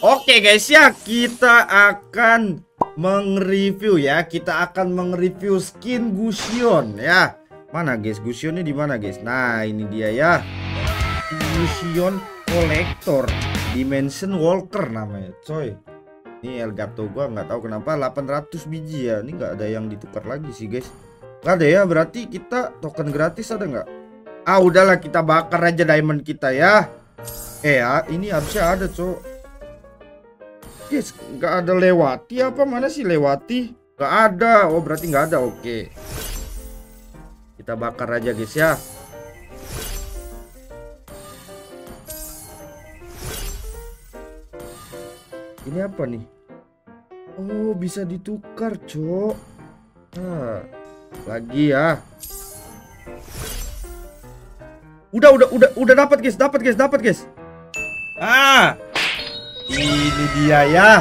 Oke guys ya, kita akan mengreview ya. Kita akan mengreview skin Gusion ya. Mana guys, Gusionnya di mana guys? Nah, ini dia ya. Gusion Kolektor Dimension Walker namanya, coy. Ini Elgato gua nggak tahu kenapa 800 biji ya. Ini nggak ada yang ditukar lagi sih guys. Gak ada ya, berarti kita token gratis ada nggak? Ah, udahlah kita bakar aja diamond kita ya. Ya, ini harusnya ada, coy. Yes, nggak ada lewati apa mana sih lewati? Nggak ada. Oh, berarti nggak ada. Oke. Kita bakar aja, guys ya. Ini apa nih? Oh, bisa ditukar, cok. Nah, lagi ya. Udah dapat, guys. Dapat, guys. Ah. Ini dia ya.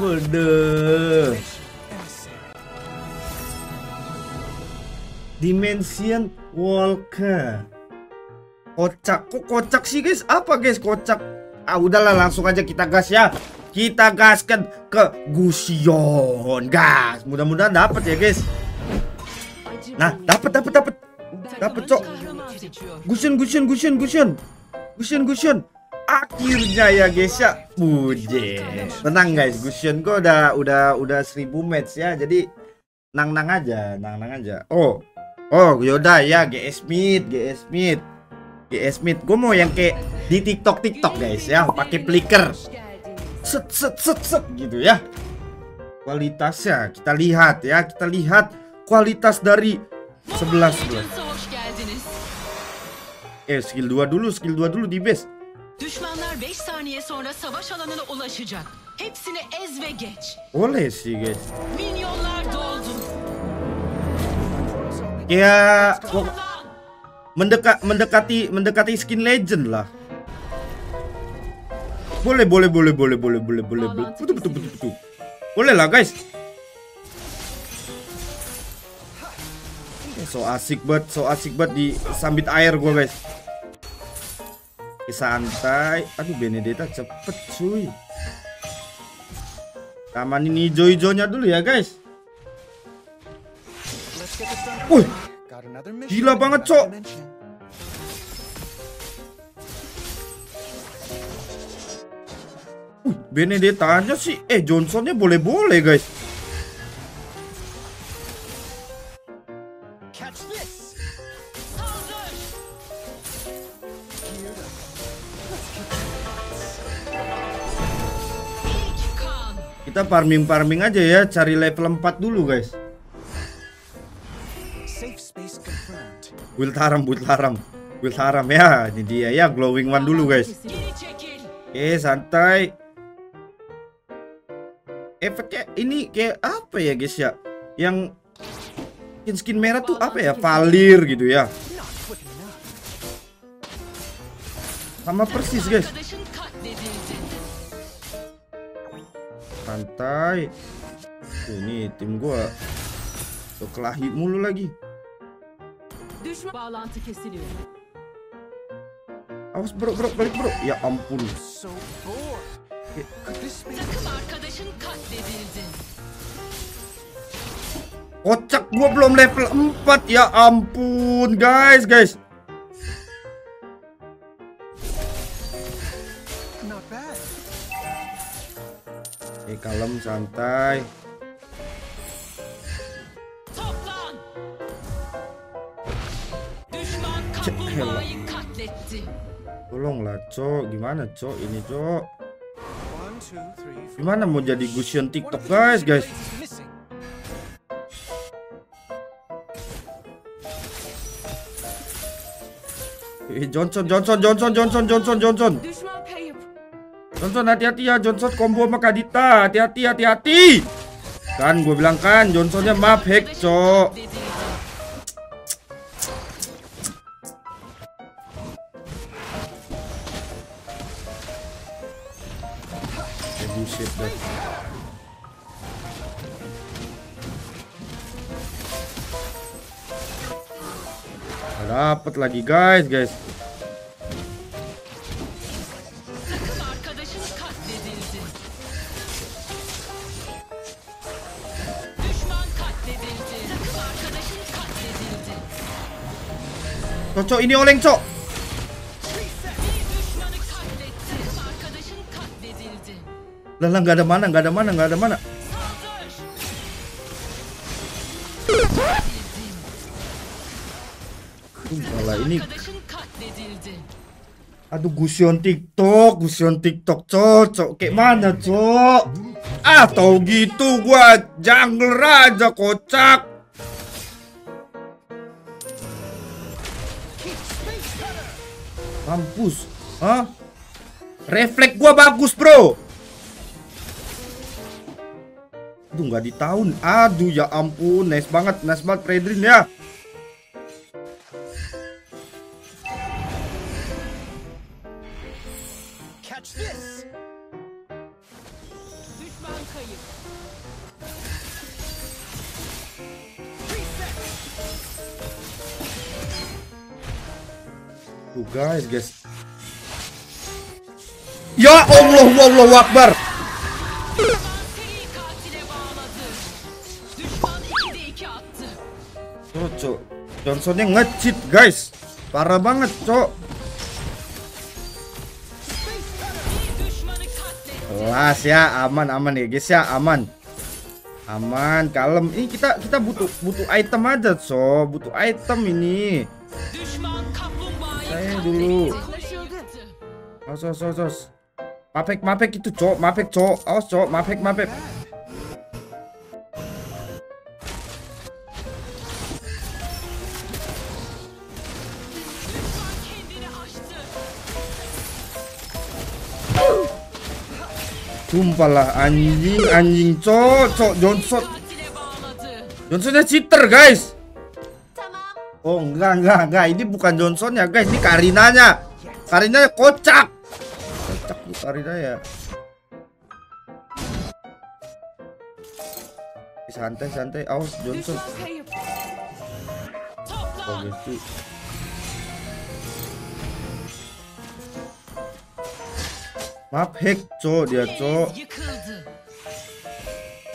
Waduh. Dimension Walker. Kocak. Kok kocak sih guys? Apa guys kocak? Ah udahlah, langsung aja kita gas ya. Kita gaskan ke Gusion. Gas. Mudah-mudahan dapat ya guys. Nah, dapat cok. Gusion. Akhirnya ya guys ya. Buje. Tenang guys, Gusion gua udah 1000 match ya. Jadi nang-nang aja. Oh, yaudah ya GS Meet. Gua mau yang kayak di TikTok guys ya, pakai flicker. Set gitu ya. Kualitasnya kita lihat. Kualitas dari 11. Skill 2 dulu di base. Oleh sih guys. Ya mendekati skin legend lah. Boleh. Betul. Boleh lah guys. So asik banget di sambit air gua guys. Santai. Aduh, Benedetta cepet cuy. Tamanin hijau-hijaunya dulu ya guys. Wih, gila banget cok. Benedettanya sih. Johnsonnya boleh-boleh guys. Kita farming aja ya, cari level 4 dulu guys. Build haram ya, ini dia ya, glowing one dulu guys. Oke, santai. Efeknya ini kayak apa ya guys ya? Yang skin merah tuh apa ya? Valir gitu ya. Sama persis guys. Santai. Ini tim gua tuh kelahi mulu lagi. Awas bro, balik bro. Ya ampun. Kocak, gua belum level 4. Ya ampun guys. Kalem, santai. Tolonglah cok, gimana cok ini cok? Gimana mau jadi Gusion TikTok guys? Johnson. Johnson hati-hati ya, Johnson combo sama Kadita. Hati-hati. Kan gue bilang kan Johnsonnya maaf hack, cok. Buset deh. Gak dapet lagi guys. Cok, ini oleng cok. Lah nggak ada mana. Malah ini. Aduh, Gusion TikTok cocok kayak mana cok? Ah, tau gitu gua jungle aja kocak. Mampus, hah? Refleks gua bagus bro. Aduh nggak di tahun. Aduh ya ampun, nice banget Fredrin ya. Catch this. Düşman kayıp. Tuh guys. Ya Allah, Allahu Akbar. Tuh, cok. Johnsonnya nge-cheat guys. Parah banget, cok. Kelas ya, aman ya guys ya, aman. Aman, kalem. Ini kita butuh item aja, cok. Butuh item ini. Saya dulu. Os. Mapek itu, cok. Mapek, cok. Awas, cok. Mapek. Tumpalah anjing, cok. Johnsonnya cheater, guys. Oh enggak, ini bukan Johnson ya guys, ini Karinanya kocak tuh Karina ya. Santai, awas Johnson. Oh gitu. Maaf hack co dia co.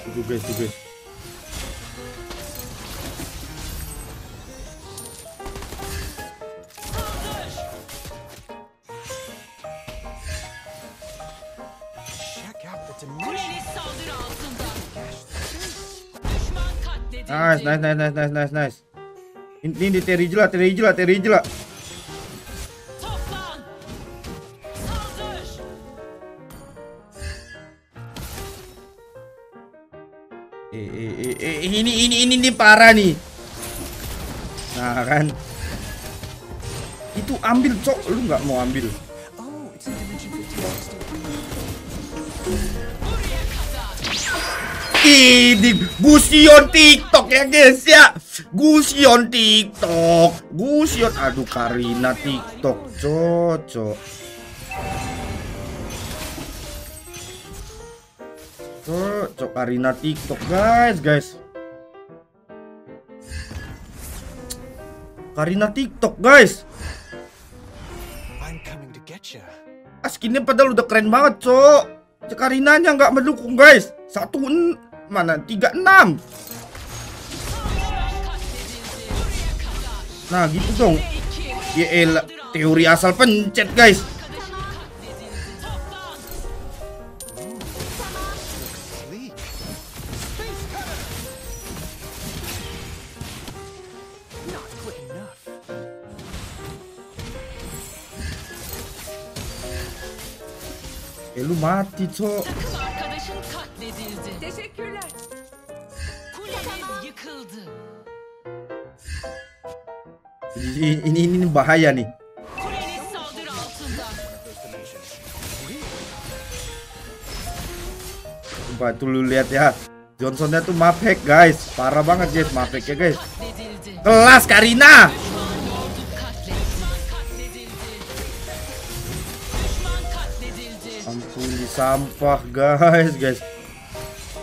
Tuh guys. Nice. Ini di Rizla. Ini parah nih. Nah kan. Itu ambil cok, lu nggak mau ambil. Ini Gusion TikTok ya guys ya. Gusion. Aduh Karina TikTok cocok Karina TikTok guys. Karina TikTok guys. Skinnya padahal udah keren banget cok. Karinanya nggak mendukung guys. 1 mana 36. Nah gitu dong. Yelah, teori asal pencet guys. Lu mati cok. Teşekkürler. Kuleniz yıkıldı. Ini bahaya nih. Kuleniz saldırı altında. Coba tuh lu lihat ya. Johnsonnya tuh mapek guys. Parah banget guys mapeknya guys. Kelas Karina. Sampah guys.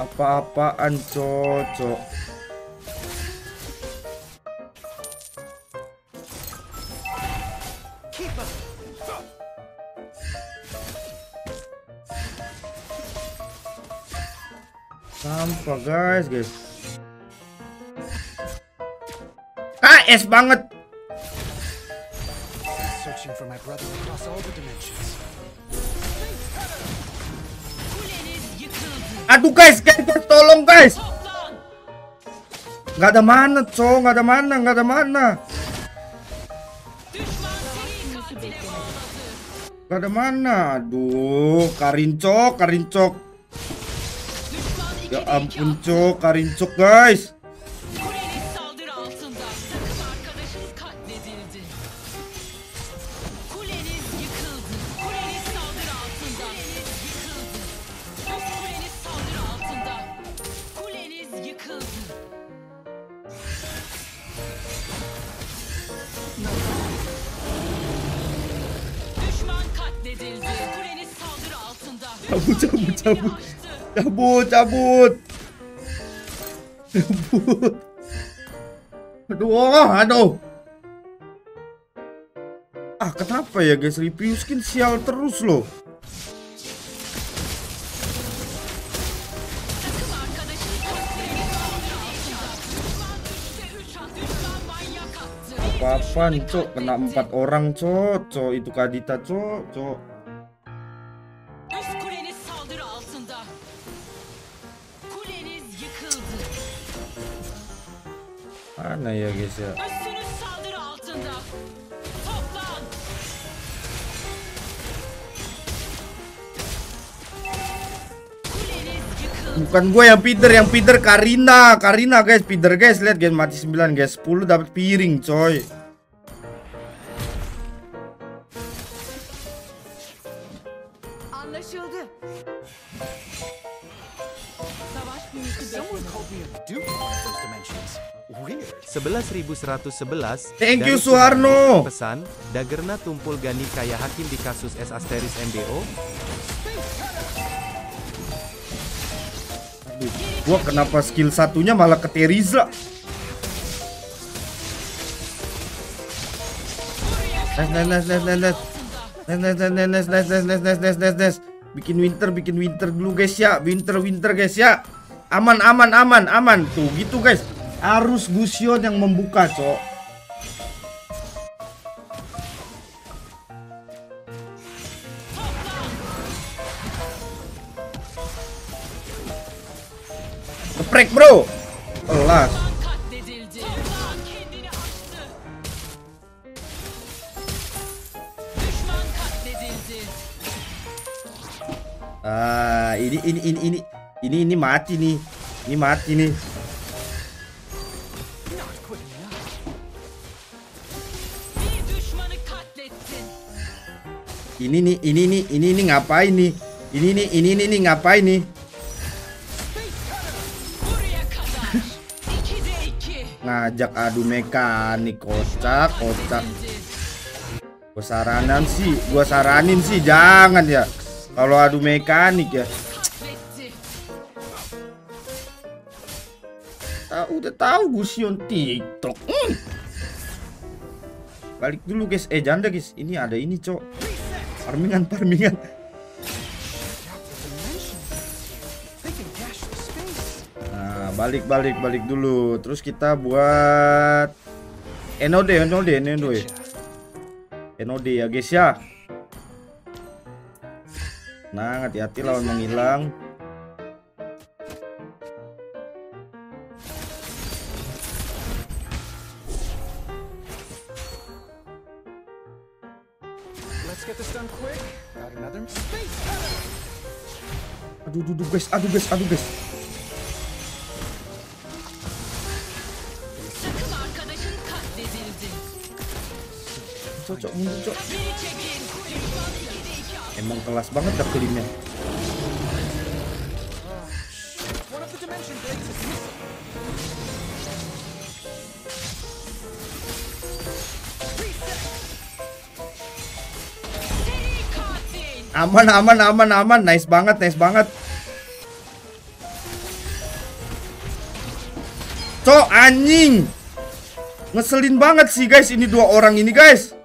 Apa-apaan cocok. Sampah guys. AS banget. Searching for my brother across all the dimensions. Aduh guys, tolong guys. Gak ada mana, aduh, karincok. Ya ampun cok, karincok guys. Cabut. Aduh. Ah, kenapa ya guys, review skin sial terus loh. Apaan cok, kena 4 orang cok, itu Kadita cok. Mana ya guys ya? Bukan gue yang feeder Karina guys, feeder guys, lihat guys, mati 9 guys, 10 dapat piring coy. Anlaşıldı. Someone called me a dude of those dimensions. 11.111. Thank you Suharno. Pesan, Dagerna tumpul gani kayak hakim di kasus S Asteris MBO. Aduh, gua kenapa skill satunya malah ke Rizla? Nice. Bikin winter dulu guys ya. Winter guys ya. Aman. Tuh gitu guys. Arus Gusion yang membuka, cok. Keprek, bro. Elas. Ah, ini mati nih. Ini nih ngapain nih? Ini nih ngapain nih? Ngajak adu mekanik, kocak. Gua saranin sih jangan ya. Kalau adu mekanik ya. Udah tahu Gusion TikTok. Balik dulu guys. Janda guys. Ini ada ini, cok. Farmingan. Nah, balik dulu. Terus kita buat Enode ya guys ya. Nah, hati-hati lawan menghilang. Aduh guys. Cocok mundur cok. Emang kelas banget terkelimnya. Aman. Nice banget. Cok, anjing. Ngeselin banget sih guys ini dua orang ini guys.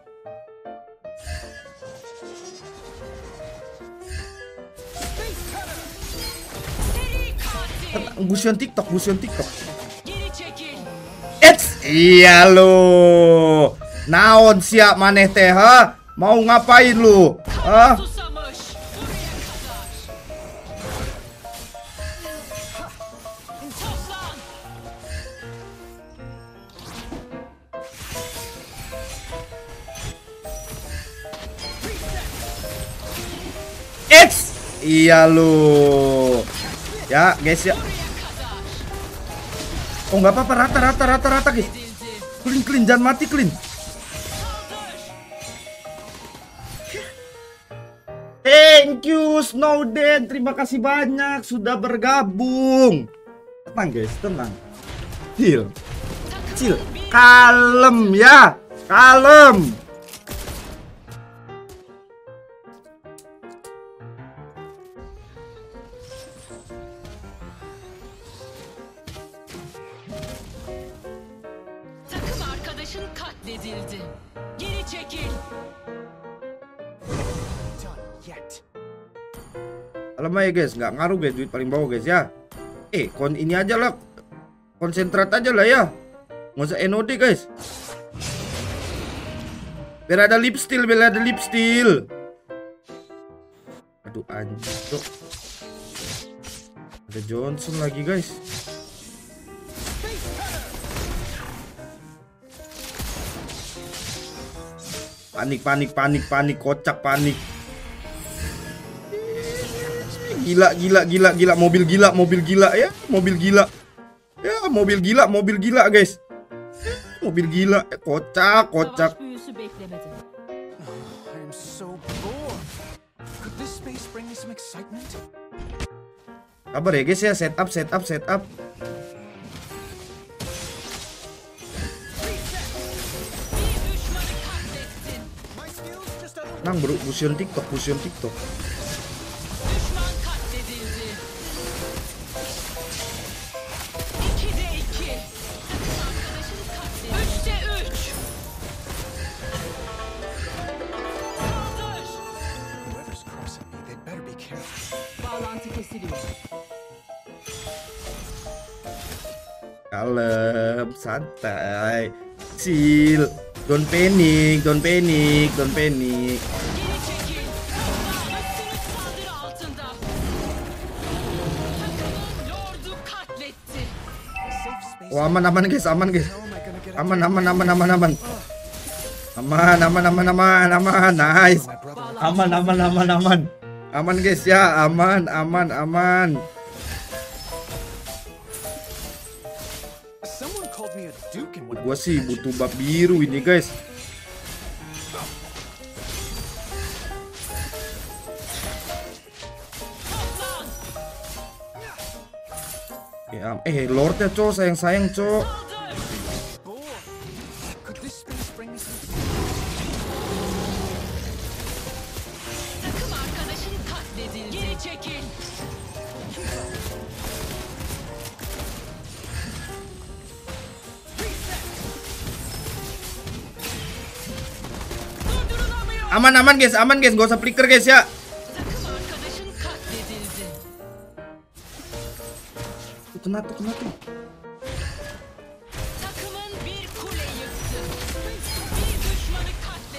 Gusion TikTok. Eits, iya lo. Naon siap maneh teh, ha? Mau ngapain lu? Ah. Eits, iya lo. Ya, guys ya. Oh nggak apa-apa, rata guys. Clean, jangan mati clean. Thank you Snowden, terima kasih banyak sudah bergabung. Tenang guys, tenang. Chill, kalem ya, kalem. Alamai guys, nggak ngaruh guys, duit paling bawah guys ya. Ini aja lah, konsentrat aja lah ya, nggak usah NOD guys. Biar ada lip steel. Aduh anjir, ada Johnson lagi guys. Panik, kocak panik. Gila, mobil gila ya, mobil gila guys. Mobil gila, kocak. Sabar ya guys ya, setup. Nang bro, Gusion TikTok. Kalem, santai, chill. Don't panic. Oh, aman guys. Nice. Aman. Aman guys ya, aman. Gua sih butuh bab biru ini guys. Ya, lordnya cow, sayang cow. Aman guys, gak usah flicker guys ya. Kena tuh.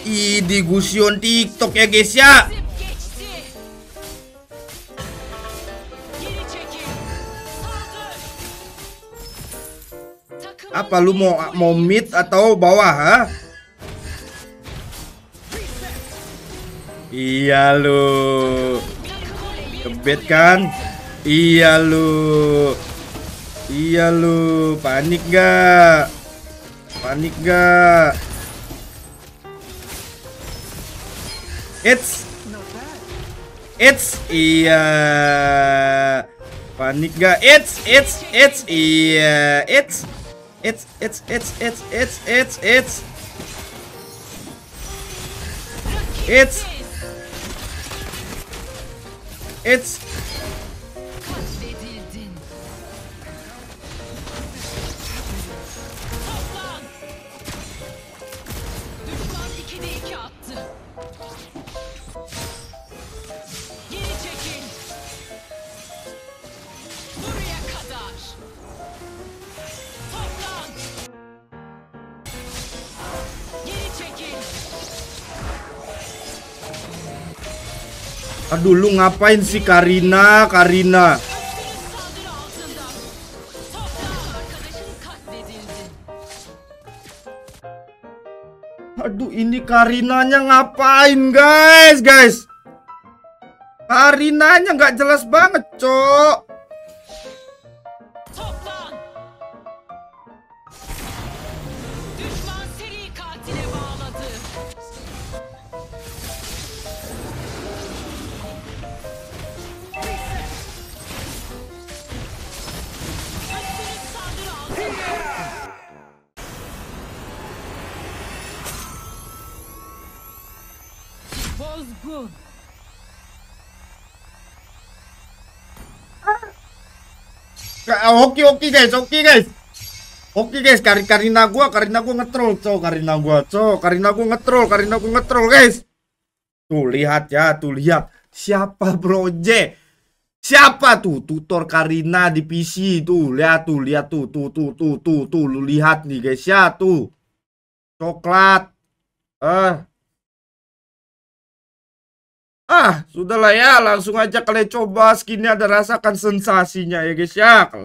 Idi Gusion TikTok ya guys ya. Apa lu mau mid atau bawah ha? Iya lu. Kebet kan? Iya lu. Panik gak? It's iya. Panik gak? It's iya. It's Aduh, lu ngapain sih Karina? Karina. Aduh, ini Karinanya ngapain, guys? Guys. Karinanya nggak jelas banget, cok. Oke guys, oke guys. Oke guys, Karina gua ngetrol, cow. Karina gua ngetrol, guys. Tuh lihat ya, tuh lihat. Siapa project? Siapa tuh tutor Karina di PC tuh? Lihat tuh, tuh lu lihat nih guys ya tuh. Coklat. Sudahlah ya, langsung aja kalian coba skinnya dan rasakan sensasinya ya guys ya.